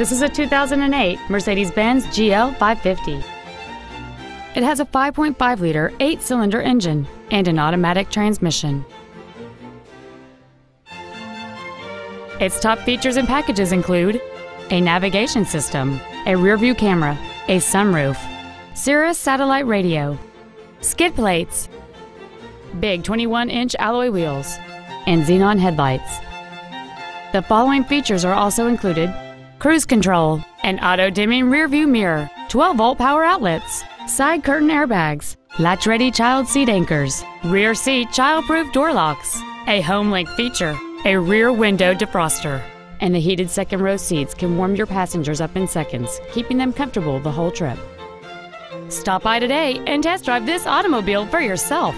This is a 2008 Mercedes-Benz GL550. It has a 5.5-liter, 8-cylinder engine and an automatic transmission. Its top features and packages include a navigation system, a rear-view camera, a sunroof, Sirius satellite radio, skid plates, big 21-inch alloy wheels, and xenon headlights. The following features are also included: cruise control, an auto-dimming rear-view mirror, 12-volt power outlets, side curtain airbags, latch-ready child seat anchors, rear seat child-proof door locks, a home link feature, a rear window defroster, and the heated second-row seats can warm your passengers up in seconds, keeping them comfortable the whole trip. Stop by today and test drive this automobile for yourself.